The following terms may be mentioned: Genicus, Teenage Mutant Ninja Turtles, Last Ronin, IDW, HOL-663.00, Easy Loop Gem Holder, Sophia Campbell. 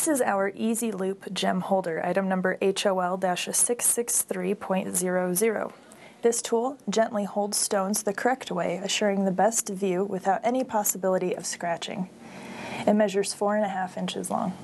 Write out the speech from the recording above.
This is our Easy Loop Gem Holder, item number HOL-663.00. This tool gently holds stones the correct way, assuring the best view without any possibility of scratching. It measures 4.5 inches long.